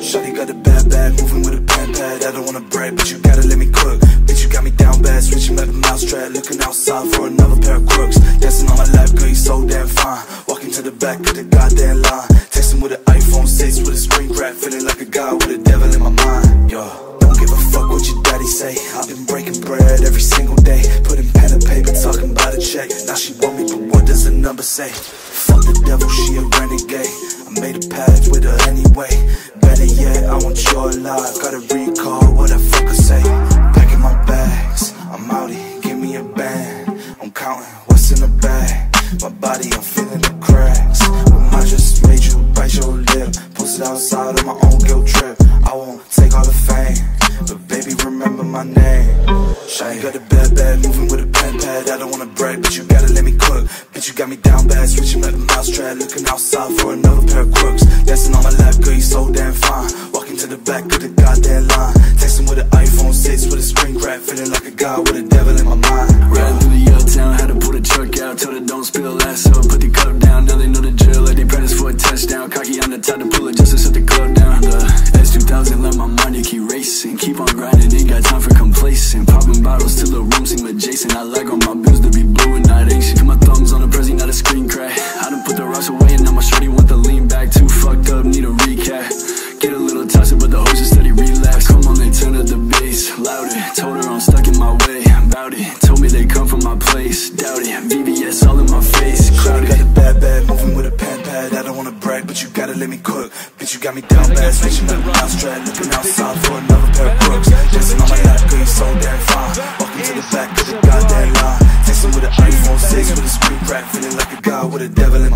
Shawty got a bad bag, moving with a pen pad. I don't wanna brag, but you gotta let me cook. Bitch, you got me down bad, switching like a mousetrap. Looking outside for another pair of crooks. Dancing on my life, girl, you so damn fine. Walking to the back of the goddamn line. Texting with an iPhone 6 with a screen crack. Feeling like a guy with a devil in my mind. Yo, don't give a fuck what your daddy say. I've been breaking bread every single day. Putting pen and paper, talking about a check. Now she want me, but what does the number say? Fuck the devil, she a renegade. I made a pact with her anyway. Better yet, I want your life. Gotta recall what I fucker say. Packing my bags, I'm out here, give me a band. I'm counting what's in the bag. My body, I'm feeling the cracks. Well, I just made you bite your lip. Posted outside on my own guilt trip. I won't take all the fame, but baby, remember my name. Shawty got a bad bag, moving with a pen pad. I don't wanna brag, but you gotta let me cook. Bitch, you got me down bad, switching like a mousetrap. Looking outside for another pair of crooks. Dancing on my lap, girl, you so damn fine. Walking to the back of the goddamn line. Texting with an iPhone 6 with a screen crack. Feeling like a guy with a devil in my mind. Riding through the uptown, had to pull the truck out. Told her don't spill last, so put the cup down. Now they know the drill, like they practice for a touchdown. Cocky on the top to pull it just to set the club down. The S2000 let my money keep racing. Keep on grinding, ain't got time for complacent. Popping bottles till the room seem adjacent. I like all my bills to be blue and not anxious. My thumbs on the prezi, not a screen crack. I done put the rocks away and now my shorty want the lean back. Too fucked up, need a recap. Get a little toxic, but the hoes just steady relapse. Come on, they turn up the bass, louder. Told her I'm stuck in my way, about it. Told me they come from my place, doubt it. VVS all in my face, crowded. Got a bad bag, moving with a pen pad. I don't wanna brag, but you gotta let me cook. Bitch, you got me down bad, switching like a mousetrap. Looking outside for another pair of crooks. Dancing on my lap, girl, you so damn fine. Walking to the back of the goddamn line. Texting with an iPhone 6 with a screen crack. Feeling like a guy with a devil in